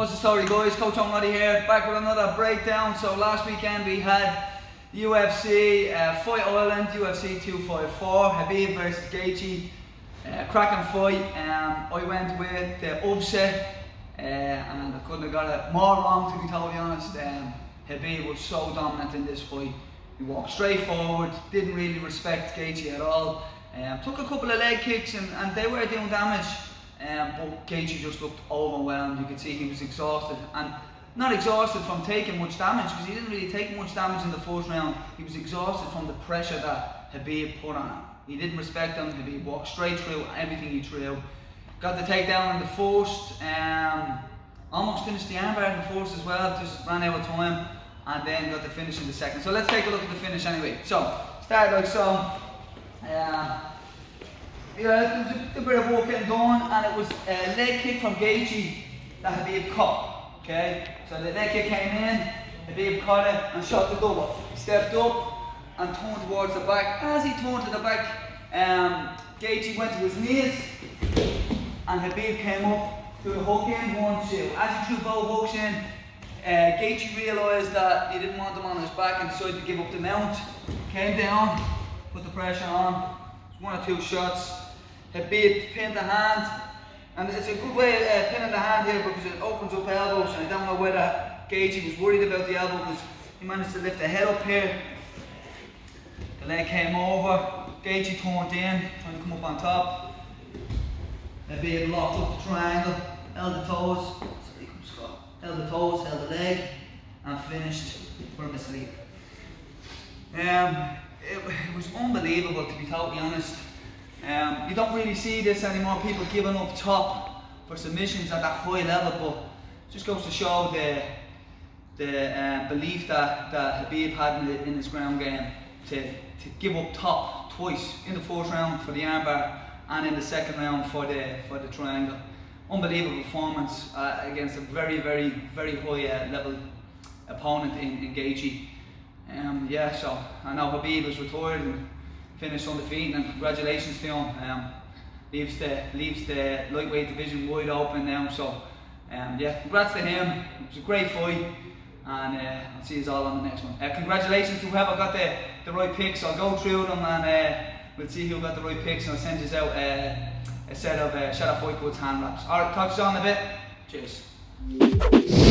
What's the story, guys? Coach Owen Roddy here, back with another breakdown. So last weekend we had UFC Fight Island, UFC 254, Khabib versus Gaethje, cracking fight. I went with the upset, and I couldn't have got it more wrong, to be totally honest. Khabib was so dominant in this fight. He walked straight forward, didn't really respect Gaethje at all. Took a couple of leg kicks and they were doing damage, but Gaethje just looked overwhelmed. You could see he was exhausted, and not exhausted from taking much damage, because he didn't really take much damage in the first round. He was exhausted from the pressure that Khabib put on him. He didn't respect him. Khabib walked straight through everything he threw. Got the takedown in the first, almost finished the armbar in the first as well, just ran out of time, and then got the finish in the second. So let's take a look at the finish anyway. So, started like so. Yeah, there was a bit of work getting done, and it was a leg kick from Gaethje that Khabib caught. Okay, so the leg kick came in, Khabib caught it and shot the double. Stepped up and turned towards the back. As he turned to the back, Gaethje went to his knees, and Khabib came up, threw a hook in, 1-2. As he threw both hooks in, Gaethje realised that he didn't want them on his back and decided to give up the mount. Came down, put the pressure on, one or two shots. Khabib pinned the hand, and it's a good way of pinning the hand here, because it opens up elbows, and I don't know whether Gaethje was worried about the elbow, because he managed to lift the head up here. The leg came over, Gaethje turned in, trying to come up on top. Khabib locked up the triangle, held the toes, held the leg, and finished for him asleep. It was unbelievable, to be totally honest. You don't really see this anymore, people giving up top for submissions at that high level, but it just goes to show the belief that Khabib had in his ground game to give up top twice, in the first round for the armbar and in the second round for the triangle. Unbelievable performance against a very, very, very high level opponent in Gaethje. Yeah, so I know Khabib is retired and finished on the feet, and congratulations to him. Leaves the lightweight division wide open now, so yeah, congrats to him. It was a great fight, and I'll see you all on the next one. Congratulations to whoever got the right picks. I'll go through them, and we'll see who got the right picks, and I'll send you out a set of Shadow Fight Codes hand wraps. Alright, talk to you all in a bit. Cheers.